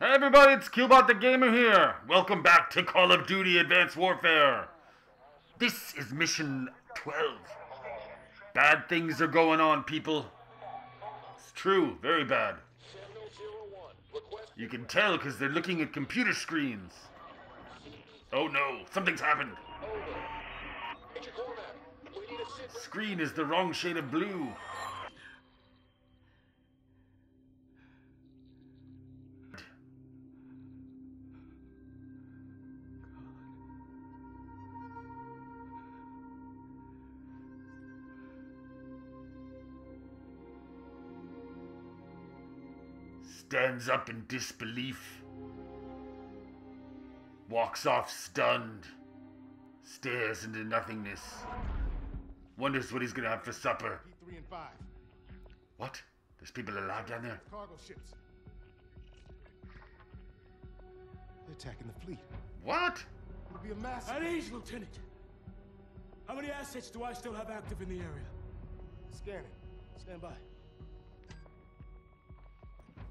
Hey everybody, it's Killbot the Gamer here. Welcome back to Call of Duty: Advanced Warfare. This is mission 12. Bad things are going on, people. It's true, very bad. You can tell because they're looking at computer screens. Oh no, something's happened. Screen is the wrong shade of blue. Stands up in disbelief, walks off stunned, stares into nothingness, wonders what he's gonna have for supper. What? There's people alive down there? Cargo ships. They're attacking the fleet. What? It'll be a massive... At ease, Lieutenant. How many assets do I still have active in the area? Scanning. Stand by.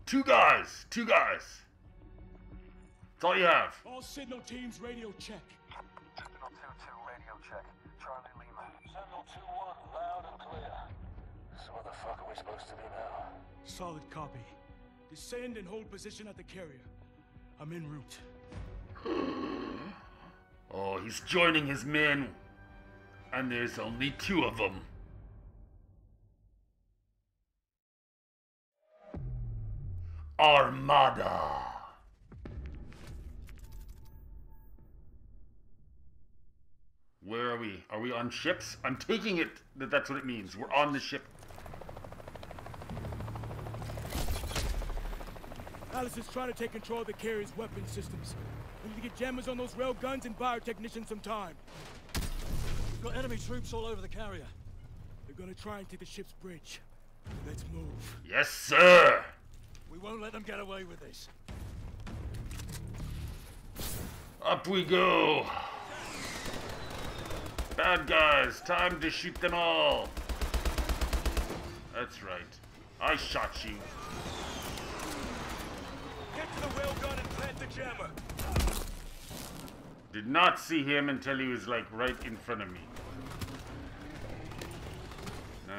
Two guys. That's all you have. All Sentinel teams, radio check. Sentinel 2-2, radio check. Charlie Lima. Sentinel 2-1, loud and clear. So what the fuck are we supposed to do now? Solid copy. Descend and hold position at the carrier. I'm en route. Oh, he's joining his men. And there's only two of them. Armada. Where are we? Are we on ships? I'm taking it that that's what it means. We're on the ship. Atlas is trying to take control of the carrier's weapon systems. We need to get jammers on those rail guns and biotechnicians some time. We've got enemy troops all over the carrier. They're gonna try and take the ship's bridge. Let's move. Yes, sir! We won't let them get away with this. Up we go. Bad guys, time to shoot them all. That's right. I shot you. Get to the railgun and plant the jammer. Did not see him until he was like right in front of me. No.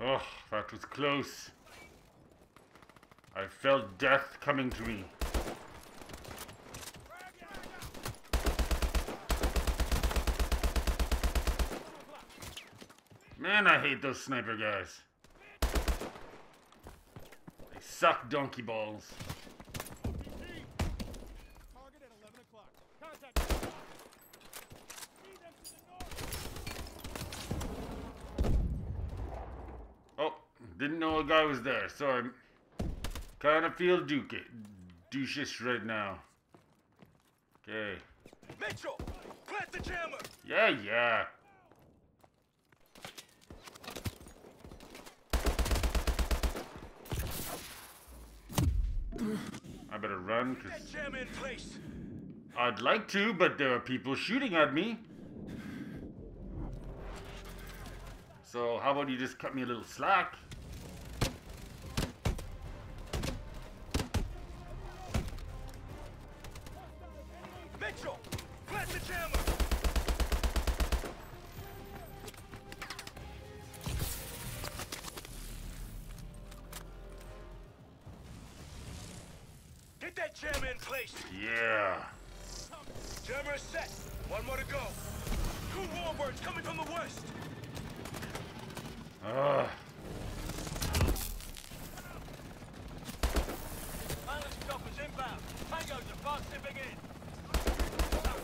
Oh, that was close. I felt death coming to me. Man, I hate those sniper guys. They suck donkey balls. Didn't know a guy was there, so I kind of feel douchish right now. Okay. Mitchell, plant the jammer. Yeah. I better run because I'd like to, but there are people shooting at me. So how about you just cut me a little slack? Yeah. Jammer is set. One more to go. Two warbirds coming from the west. choppers inbound. Tangos are fast zipping in. That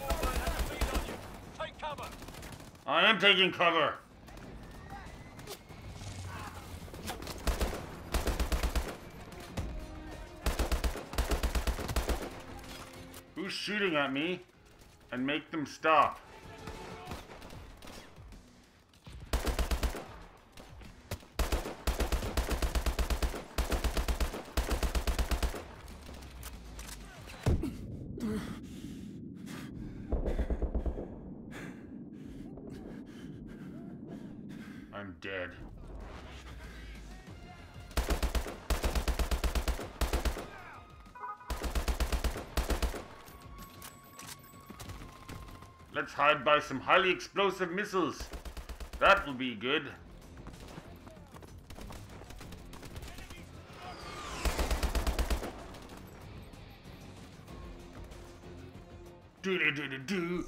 warbird has a lead on you. Take cover. I am taking cover. Who's shooting at me? And make them stop. I'm dead. Let's hide by some highly explosive missiles. That will be good. Do-do-do-do-do.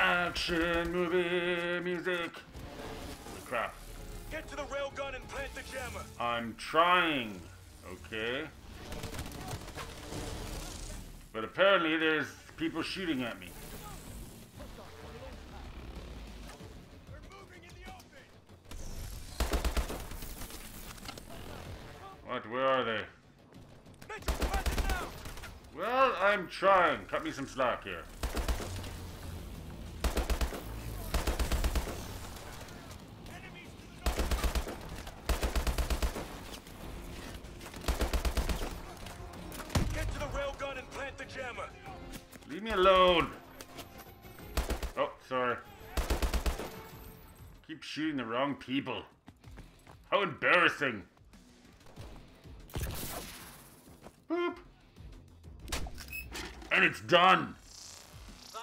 Action movie music. Holy crap. Get to the railgun and plant the jammer. I'm trying. Okay. But apparently there's people shooting at me. What? Where are they? Mitchell, plant it now. Well, I'm trying. Cut me some slack here. Enemies to the north. Get to the railgun and plant the jammer. Leave me alone. Oh, sorry. Keep shooting the wrong people. How embarrassing. Boop. And it's done.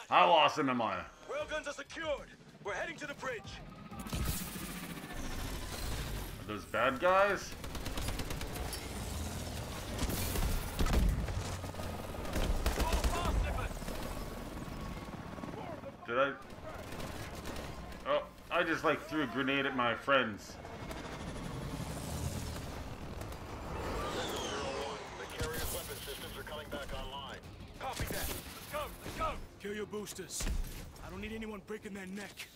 How awesome am I? Railguns are secured. We're heading to the bridge. Are those bad guys? Did I? Oh, I just like threw a grenade at my friends. Kill your boosters. I don't need anyone breaking their neck.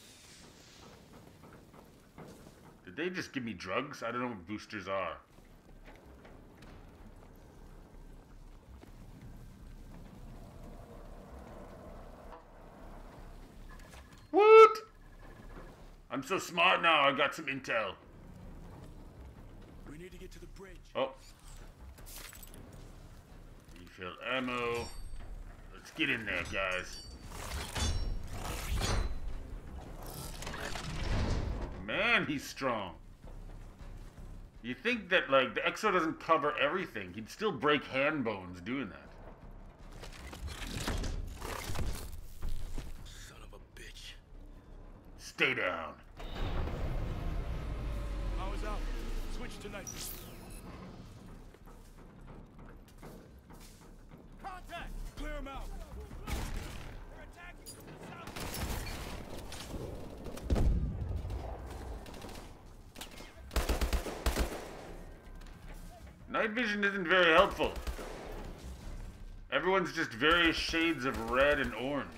Did they just give me drugs? I don't know what boosters are. What? I'm so smart now. I got some intel. We need to get to the bridge. Oh. Refill ammo. Let's get in there, guys. Man, he's strong. You think that, like, the Exo doesn't cover everything. He'd still break hand bones doing that. Son of a bitch. Stay down. Power's out. Switch to night. Contact! Clear him out! They're attacking from the south! Night vision isn't very helpful. Everyone's just various shades of red and orange.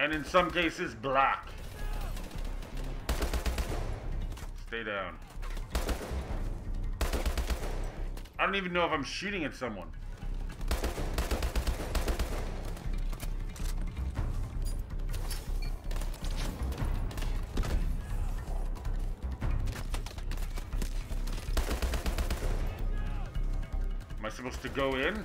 And in some cases, black. Stay down. I don't even know if I'm shooting at someone. Am I supposed to go in?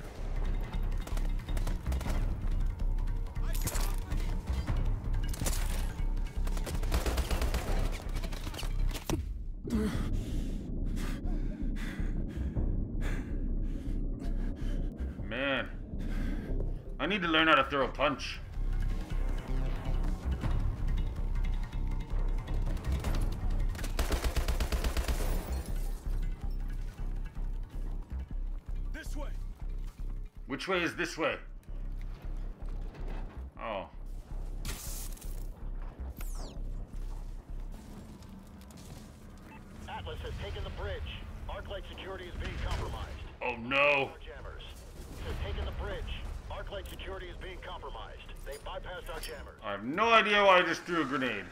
I need to learn how to throw a punch. This way. Which way is this way? Oh. Atlas has taken the bridge. Arclight security is being compromised. Oh no. Jammers. Has taken the bridge. Arclight security is being compromised. They bypassed our jammers. I have no idea why I just threw a grenade.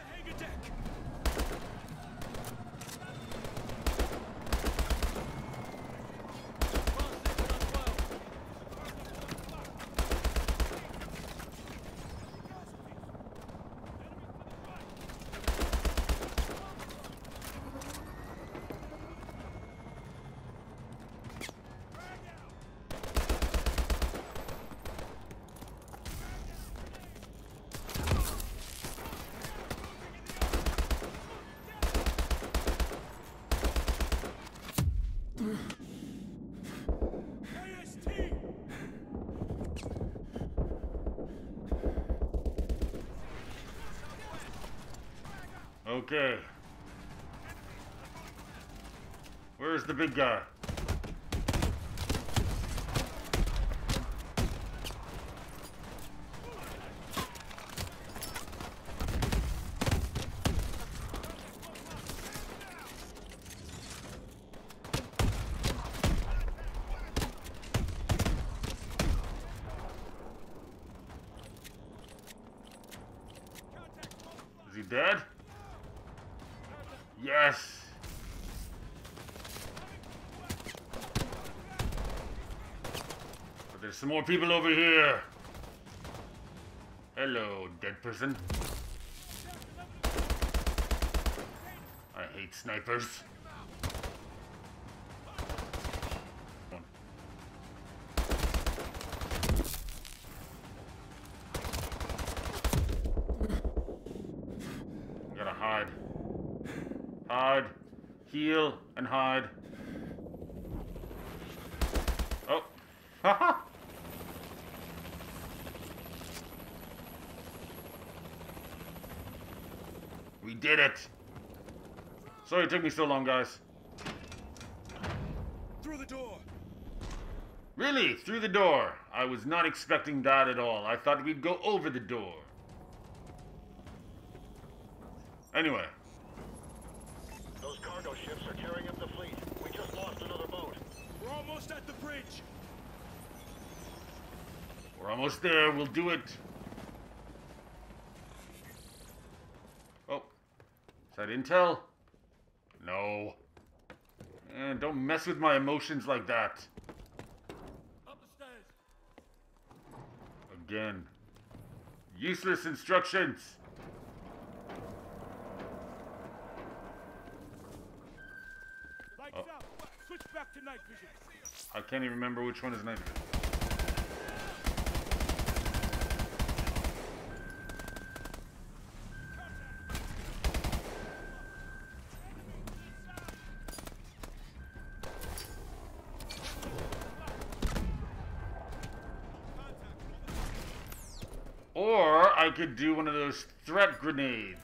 Okay. Where's the big guy? Is he dead? Yes. But there's some more people over here. Hello, dead person. I hate snipers. Heal and hide. Oh, haha! We did it. Sorry it took me so long, guys. Through the door. Really? Through the door? I was not expecting that at all. I thought we'd go over the door. Anyway. Those cargo ships are tearing up the fleet. We just lost another boat. We're almost at the bridge. We're almost there. We'll do it. Oh. Is that intel? No. Don't mess with my emotions like that. Up the stairs. Again. Useless instructions. I can't even remember which one is night vision. Or I could do one of those threat grenades.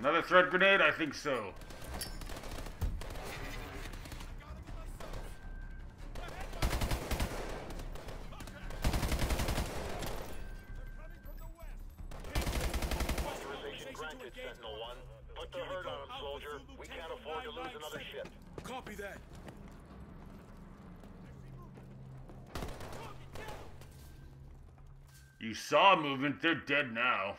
Another threat grenade? I think so. Authorization granted, Sentinel One. Put the hurt on him, soldier. We can't afford to lose another ship. Copy that. You saw movement. They're dead now.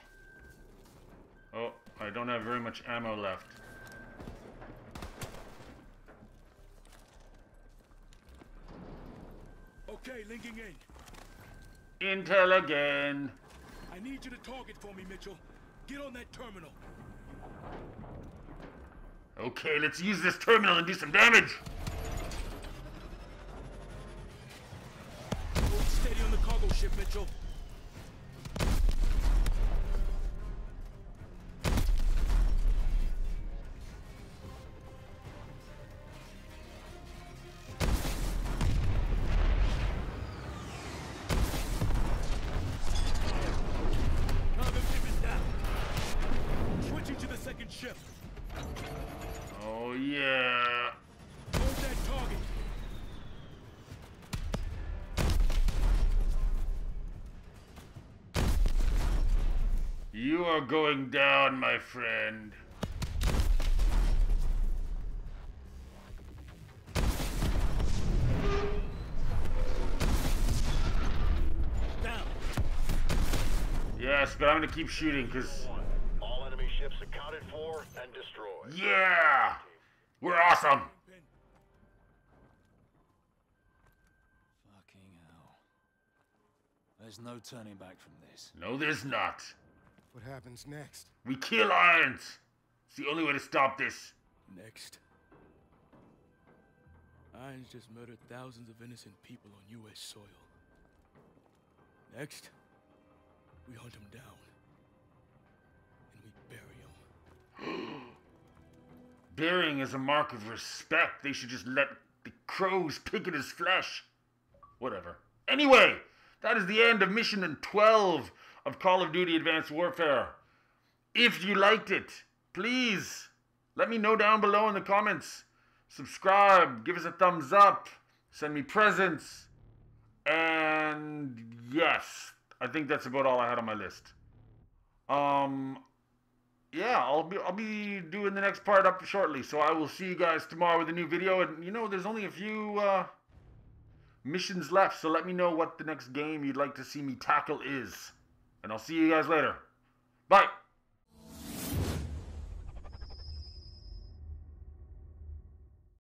Oh. I don't have very much ammo left. Okay, linking in. Intel again. I need you to target for me, Mitchell. Get on that terminal. Okay, let's use this terminal and do some damage. ship, Mitchell. You are going down, my friend. Down. Yes, but I'm gonna keep shooting because all enemy ships accounted for and destroyed. Yeah, we're awesome. Fucking hell! There's no turning back from this. No, there's not. What happens next? We kill Irons. It's the only way to stop this. Next. Irons just murdered thousands of innocent people on U.S. soil. Next, we hunt him down. And we bury him. Burying is a mark of respect. They should just let the crows pick at his flesh. Whatever. Anyway, that is the end of Mission 12. Of Call of Duty Advanced Warfare. If you liked it, please let me know down below in the comments. Subscribe, give us a thumbs up, send me presents, and yes, I think that's about all I had on my list. Yeah, I'll be doing the next part up shortly, so I will see you guys tomorrow with a new video. And you know, there's only a few missions left, so let me know what the next game you'd like to see me tackle is. And I'll see you guys later. Bye.